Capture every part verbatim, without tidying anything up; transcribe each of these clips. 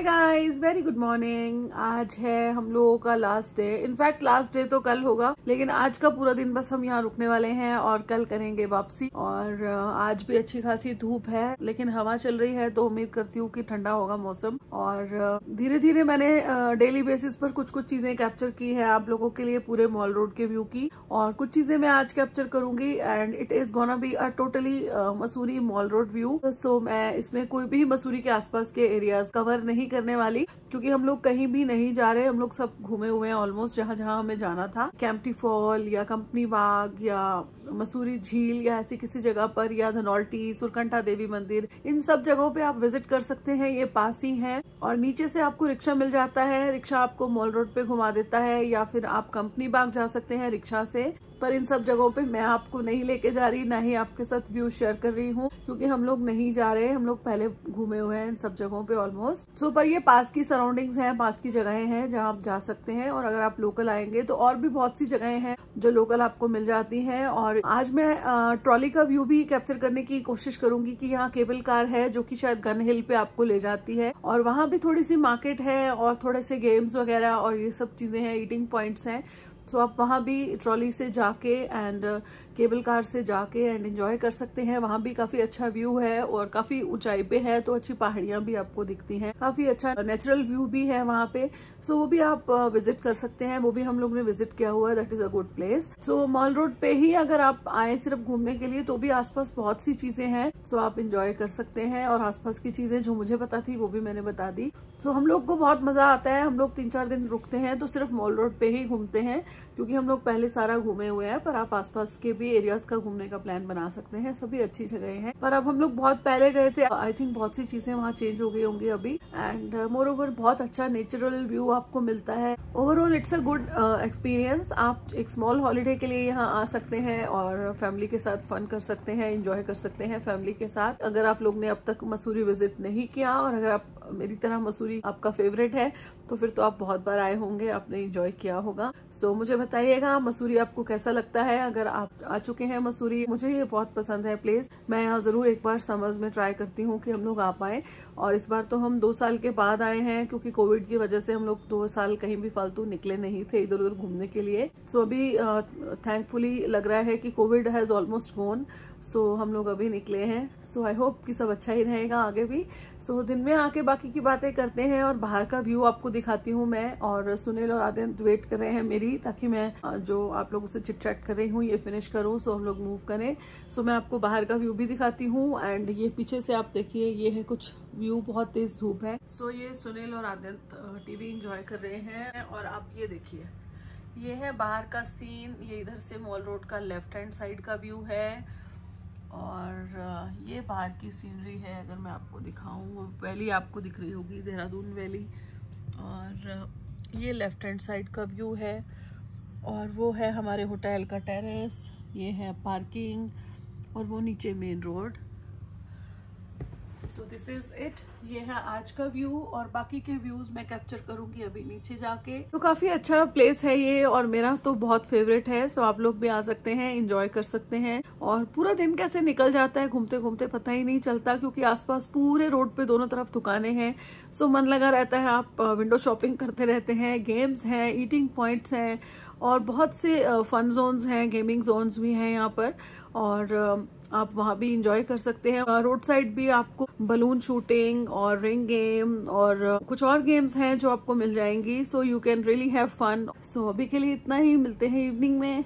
हाय guys, very good morning. आज है हम लोगों का last day. In fact last day तो कल होगा, लेकिन आज का पूरा दिन बस हम यहाँ रुकने वाले हैं और कल करेंगे वापसी। और आज भी अच्छी खासी धूप है, लेकिन हवा चल रही है तो उम्मीद करती हूँ कि ठंडा होगा मौसम। और धीरे धीरे मैंने डेली बेसिस पर कुछ कुछ चीजें कैप्चर की है आप लोगों के लिए, पूरे मॉल रोड के व्यू की। और कुछ चीजें मैं आज कैप्चर करूंगी and it is gonna be a totally Mussoorie mall road view. So मैं इसमें कोई भी मसूरी के आसपास के एरियाज कवर नहीं करने वाली, क्योंकि हम लोग कहीं भी नहीं जा रहे। हम लोग सब घूमे हुए हैं ऑलमोस्ट, जहाँ जहाँ हमें जाना था। केम्प्टी फॉल या कंपनी बाग या मसूरी झील या ऐसी किसी जगह पर, या धनौल्टी, सुरकंठा देवी मंदिर, इन सब जगहों पे आप विजिट कर सकते हैं। ये पास ही है और नीचे से आपको रिक्शा मिल जाता है। रिक्शा आपको मॉल रोड पे घुमा देता है, या फिर आप कंपनी बाग जा सकते हैं रिक्शा से। पर इन सब जगहों पे मैं आपको नहीं लेके जा रही, ना ही आपके साथ व्यू शेयर कर रही हूँ, क्योंकि हम लोग नहीं जा रहे। हम लोग पहले घूमे हुए हैं इन सब जगहों पे ऑलमोस्ट। सो पर ये पास की सराउंडिंग्स हैं, पास की जगहें हैं जहाँ आप जा सकते हैं। और अगर आप लोकल आएंगे तो और भी बहुत सी जगहें हैं जो लोकल आपको मिल जाती हैं। और आज मैं ट्रॉली का व्यू भी कैप्चर करने की कोशिश करूंगी कि यहाँ केबल कार है जो कि शायद गन हिल पे आपको ले जाती है, और वहाँ भी थोड़ी सी मार्केट है और थोड़े से गेम्स वगैरह और ये सब चीजें हैं, ईटिंग पॉइंट्स हैं। तो so, आप वहाँ भी ट्रॉली से जाके एंड केबल कार से जाके एंड एंजॉय कर सकते हैं। वहाँ भी काफी अच्छा व्यू है और काफी ऊंचाई पे है, तो अच्छी पहाड़ियाँ भी आपको दिखती हैं, काफी अच्छा नेचुरल व्यू भी है वहाँ पे। सो so, वो भी आप विजिट कर सकते हैं। वो भी हम लोग ने विजिट किया हुआ है, that is a good place. So mall road पे ही अगर आप आए सिर्फ घूमने के लिए तो भी आसपास बहुत सी चीजें हैं, सो so, आप इंजॉय कर सकते हैं। और आसपास की चीजें जो मुझे पता थी वो भी मैंने बता दी। सो so, हम लोग को बहुत मजा आता है। हम लोग तीन चार दिन रुकते हैं तो सिर्फ मॉल रोड पे ही घूमते हैं, क्योंकि हम लोग पहले सारा घूमे हुए हैं। पर आप आसपास के भी एरियाज का घूमने का प्लान बना सकते हैं, सभी अच्छी जगह हैं। पर अब हम लोग बहुत पहले गए थे, आई थिंक बहुत सी चीजें वहाँ चेंज हो गई होंगी अभी। एंड मोर ओवर बहुत अच्छा नेचुरल व्यू आपको मिलता है। Overall it's a good experience. आप एक स्मॉल हॉलीडे के लिए यहाँ आ सकते हैं और फैमिली के साथ फन कर सकते हैं, एंजॉय कर सकते हैं फैमिली के साथ। अगर आप लोग ने अब तक मसूरी विजिट नहीं किया, और अगर आप मेरी तरह मसूरी आपका फेवरेट है, तो फिर तो आप बहुत बार आए होंगे, आपने एंजॉय किया होगा। सो so, मुझे बताइएगा मसूरी आपको कैसा लगता है अगर आप आ चुके हैं मसूरी। मुझे ये बहुत पसंद है प्लेस। मैं यहाँ जरूर एक बार समर्स में ट्राई करती हूँ कि हम लोग आ पाए। और इस बार तो हम दो साल के बाद आए हैं, क्योंकि कोविड की वजह से हम लोग दो साल कहीं भी फालतू निकले नहीं थे इधर उधर घूमने के लिए। सो so, अभी थैंकफुली uh, लग रहा है कि Covid has almost gone. So हम लोग अभी निकले हैं। सो आई होप कि सब अच्छा ही रहेगा आगे भी। सो so, दिन में आके बाकी की बातें करते हैं और बाहर का व्यू आपको दिखाती हूँ मैं। और सुनील और आदित्य वेट कर रहे हैं मेरी, ताकि मैं जो आप लोगों से चिट चैट कर रही हूँ ये फिनिश करूँ, सो हम लोग मूव करें। सो मैं आपको बाहर का व्यू भी दिखाती हूँ। एंड ये पीछे से आप देखिए, ये है कुछ व्यू, बहुत तेज धूप है। सो ये सुनील और आदित्य टीवी एंजॉय कर रहे हैं। और आप ये देखिए, ये है बाहर का सीन। ये इधर से मॉल रोड का लेफ्ट हैंड साइड का व्यू है, और ये बाहर की सीनरी है। अगर मैं आपको दिखाऊँ, वैली आपको दिख रही होगी, देहरादून वैली। और ये लेफ्ट हैंड साइड का व्यू है, और वो है हमारे होटल का टेरेस। ये है पार्किंग, और वो नीचे main road. So this is it. ये है आज का व्यू, और बाकी के व्यूज मैं कैप्चर करूंगी अभी नीचे जाके। तो काफी अच्छा प्लेस है ये, और मेरा तो बहुत फेवरेट है। सो आप लोग भी आ सकते हैं, एंजॉय कर सकते हैं। और पूरा दिन कैसे निकल जाता है घूमते घूमते पता ही नहीं चलता, क्योंकि आसपास पूरे रोड पे दोनों तरफ दुकानें हैं। सो मन लगा रहता है, आप विंडो शॉपिंग करते रहते हैं। गेम्स हैं, ईटिंग पॉइंट्स हैं, और बहुत से फन जोन्स हैं, गेमिंग जोन्स भी हैं यहाँ पर। और आप वहाँ भी इंजॉय कर सकते हैं। रोड साइड भी आपको बलून शूटिंग और रिंग गेम और कुछ और गेम्स हैं जो आपको मिल जाएंगी। So you can really have fun. So अभी के लिए इतना ही, मिलते हैं इवनिंग में।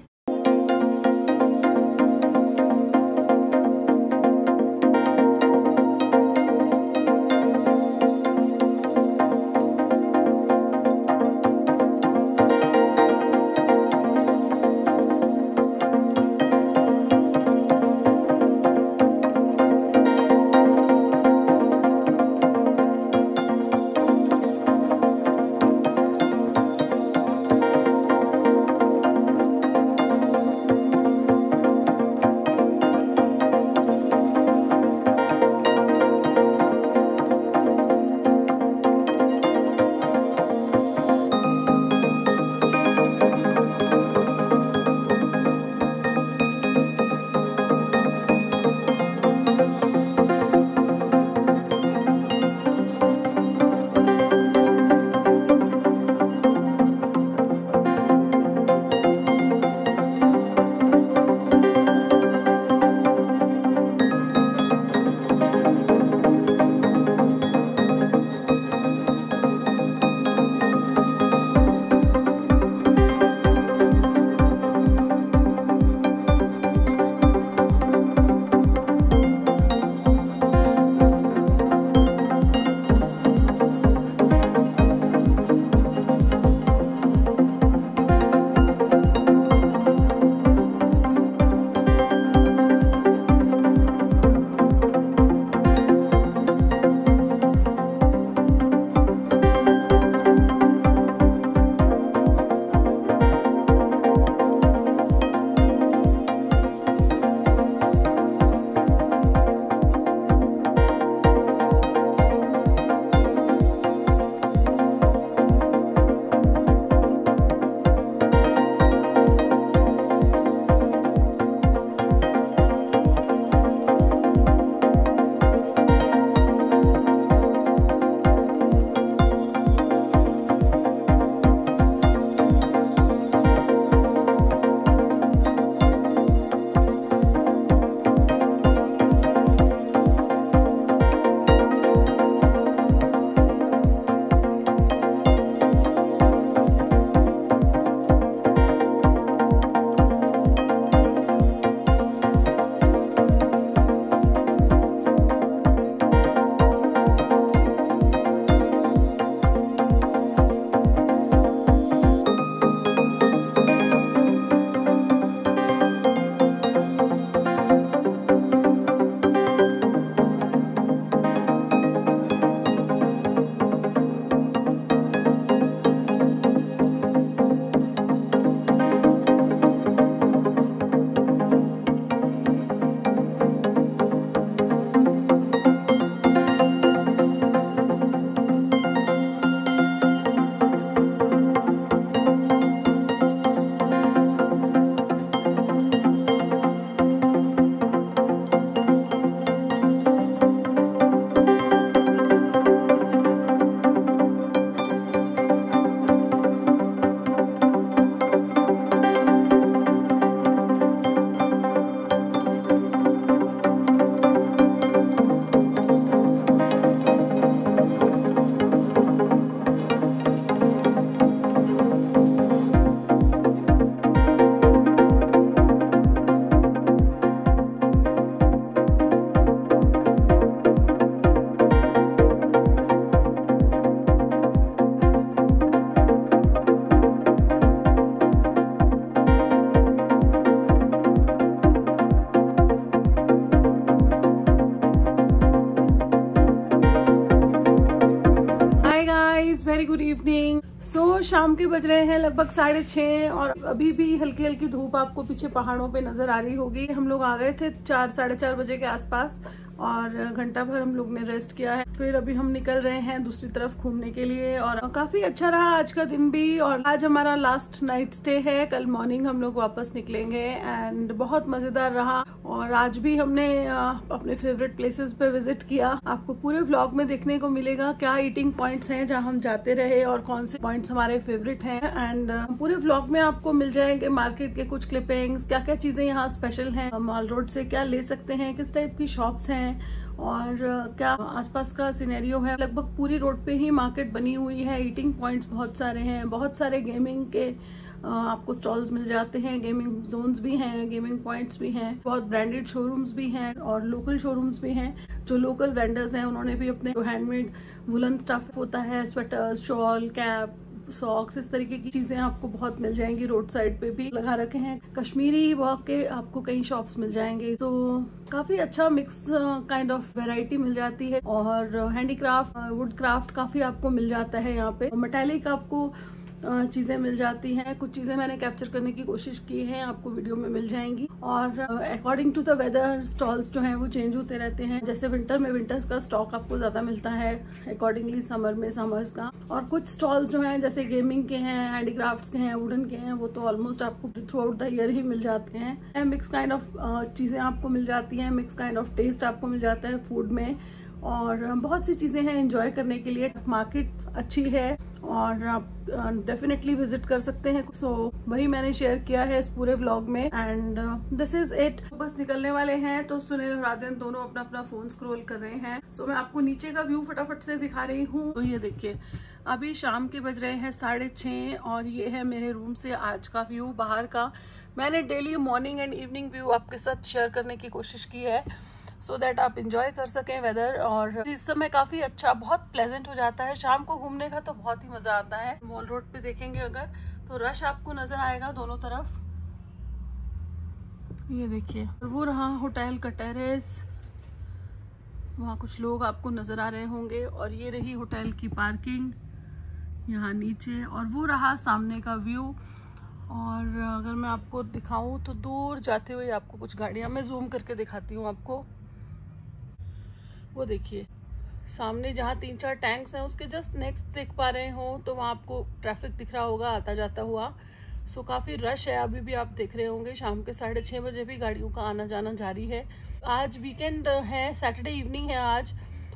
शाम के बज रहे हैं लगभग साढ़े छः और अभी भी हल्की हल्की धूप आपको पीछे पहाड़ों पे नजर आ रही होगी। हम लोग आ गए थे चार साढ़े चार बजे के आसपास और घंटा भर हम लोग ने रेस्ट किया है। फिर अभी हम निकल रहे हैं दूसरी तरफ घूमने के लिए और काफी अच्छा रहा आज का दिन भी। और आज हमारा लास्ट नाइट स्टे है, कल मॉर्निंग हम लोग वापस निकलेंगे एंड बहुत मजेदार रहा। और आज भी हमने अपने फेवरेट प्लेसेस पे विजिट किया, आपको पूरे व्लॉग में देखने को मिलेगा क्या ईटिंग पॉइंट्स हैं जहाँ हम जाते रहे और कौन से पॉइंट्स हमारे फेवरेट हैं। एंड पूरे व्लॉग में आपको मिल जाएंगे मार्केट के कुछ क्लिपिंग्स, क्या क्या चीजें यहाँ स्पेशल है, मॉल रोड से क्या ले सकते हैं, किस टाइप की शॉप्स हैं और क्या आसपास का सिनेरियो है। लगभग पूरी रोड पे ही मार्केट बनी हुई है, ईटिंग पॉइंट्स बहुत सारे हैं, बहुत सारे गेमिंग के आपको स्टॉल्स मिल जाते हैं, गेमिंग जोन्स भी हैं, गेमिंग पॉइंट्स भी हैं, बहुत ब्रांडेड शोरूम्स भी हैं और लोकल शोरूम्स भी हैं। जो लोकल वेंडर्स हैं उन्होंने भी अपने हैंडमेड वुलन स्टफ होता है, स्वेटर्स, शॉल, कैप, सॉक्स, इस तरीके की चीजें आपको बहुत मिल जाएंगी। रोड साइड पे भी लगा रखे हैं, कश्मीरी वर्क के आपको कई शॉप्स मिल जाएंगे। तो काफी अच्छा मिक्स काइंड ऑफ वैरायटी मिल जाती है और हैंडीक्राफ्ट, वुड क्राफ्ट काफी आपको मिल जाता है यहाँ पे। मेटालिक आपको चीज़ें मिल जाती हैं, कुछ चीज़ें मैंने कैप्चर करने की कोशिश की है, आपको वीडियो में मिल जाएंगी। और according to the weather stalls जो हैं वो चेंज होते रहते हैं, जैसे विंटर में विंटर्स का स्टॉक आपको ज़्यादा मिलता है, अकॉर्डिंगली समर में समर्स का। और कुछ स्टॉल्स जो हैं जैसे गेमिंग के हैं, हैंडीक्राफ्ट्स के हैं, वुडन के हैं, वो तो ऑलमोस्ट आपको थ्रू आउट द ईयर ही मिल जाते हैं। मिक्स काइंड ऑफ चीज़ें आपको मिल जाती हैं, मिक्स काइंड ऑफ टेस्ट आपको मिल जाता है फूड में और बहुत सी चीज़ें हैं एंजॉय करने के लिए। मार्केट अच्छी है और आप डेफिनेटली uh, विजिट कर सकते हैं। सो so, वही मैंने शेयर किया है इस पूरे व्लॉग में एंड दिस इज इट। बस निकलने वाले हैं तो सुनील और आदिन दोनों अपना अपना फोन स्क्रॉल कर रहे हैं। सो so, मैं आपको नीचे का व्यू फटाफट से दिखा रही हूँ। तो ये देखिए अभी शाम के बज रहे हैं साढ़े छः और ये है मेरे रूम से आज का व्यू बाहर का। मैंने daily morning and evening view आपके साथ शेयर करने की कोशिश की है सो so दैट आप इंजॉय कर सकें वेदर। और इस समय काफ़ी अच्छा, बहुत प्लेजेंट हो जाता है। शाम को घूमने का तो बहुत ही मज़ा आता है। मॉल रोड पे देखेंगे अगर तो रश आपको नज़र आएगा दोनों तरफ। ये देखिए वो रहा होटल का टेरेस, वहाँ कुछ लोग आपको नज़र आ रहे होंगे और ये रही होटल की पार्किंग यहाँ नीचे और वो रहा सामने का व्यू। और अगर मैं आपको दिखाऊँ तो दूर जाते हुए आपको कुछ गाड़ियाँ, मैं जूम करके दिखाती हूँ आपको, वो देखिए सामने जहाँ तीन चार टैंक्स हैं उसके जस्ट नेक्स्ट देख पा रहे हो तो वहाँ आपको ट्रैफिक दिख रहा होगा आता जाता हुआ। सो काफ़ी रश है अभी भी, आप देख रहे होंगे शाम के साढ़े छः बजे भी गाड़ियों का आना जाना जारी है। आज वीकेंड है, सैटरडे इवनिंग है आज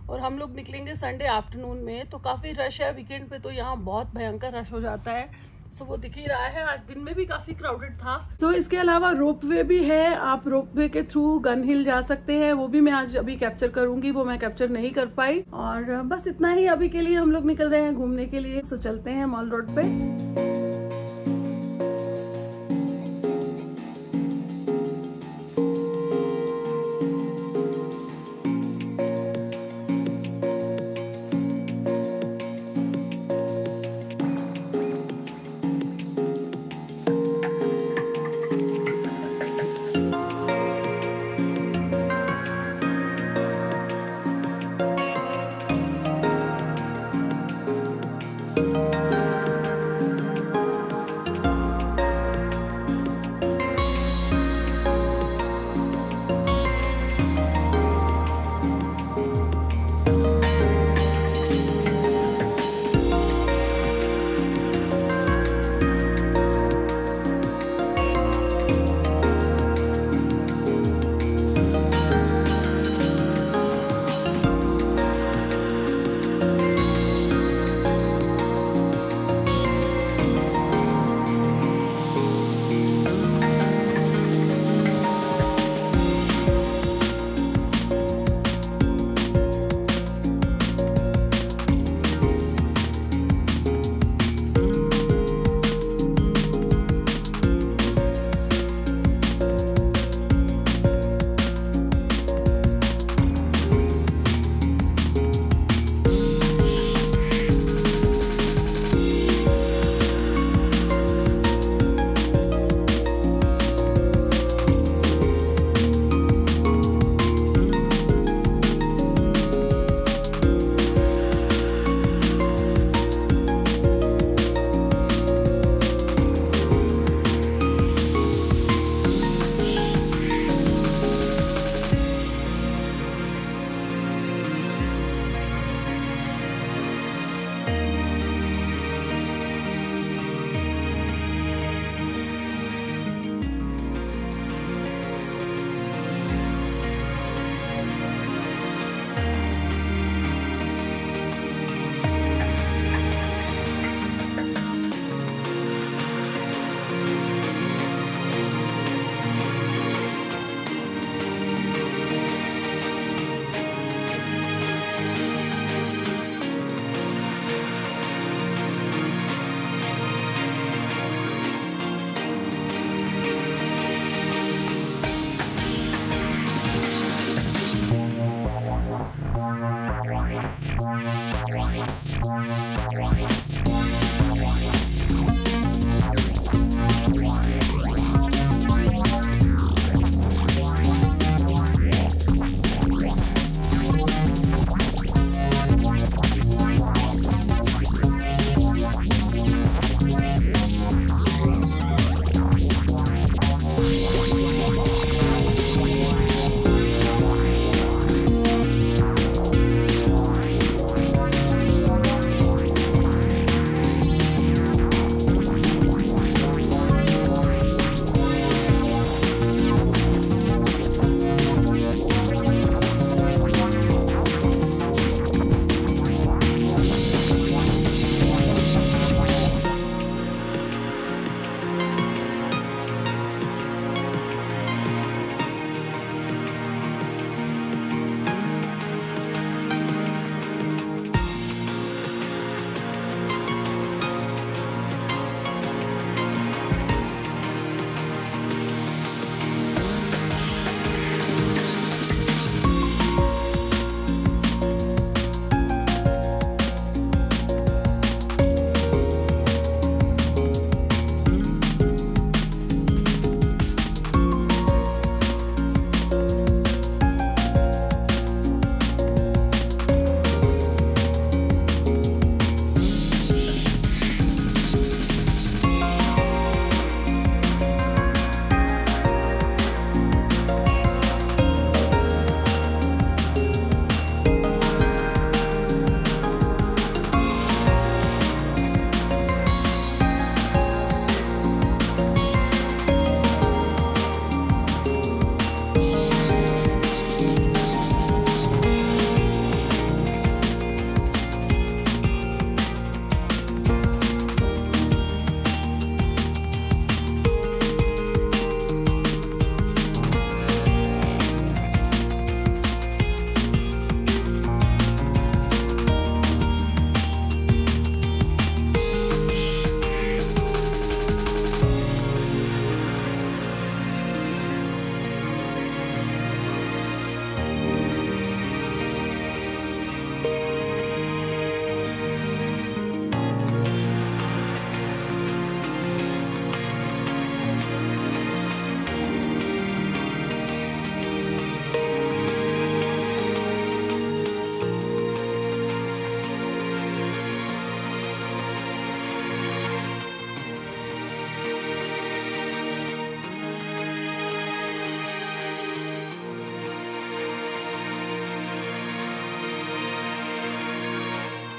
और हम लोग निकलेंगे संडे आफ्टरनून में, तो काफ़ी रश है वीकेंड पे, तो यहाँ बहुत भयंकर रश हो जाता है। सो so, वो दिख ही रहा है, आज दिन में भी काफी क्राउडेड था। सो so, इसके अलावा रोपवे भी है, आप रोपवे के थ्रू गन हिल जा सकते हैं, वो भी मैं आज अभी कैप्चर करूंगी, वो मैं कैप्चर नहीं कर पाई। और बस इतना ही अभी के लिए, हम लोग निकल रहे हैं घूमने के लिए। सो so, चलते हैं मॉल रोड पे।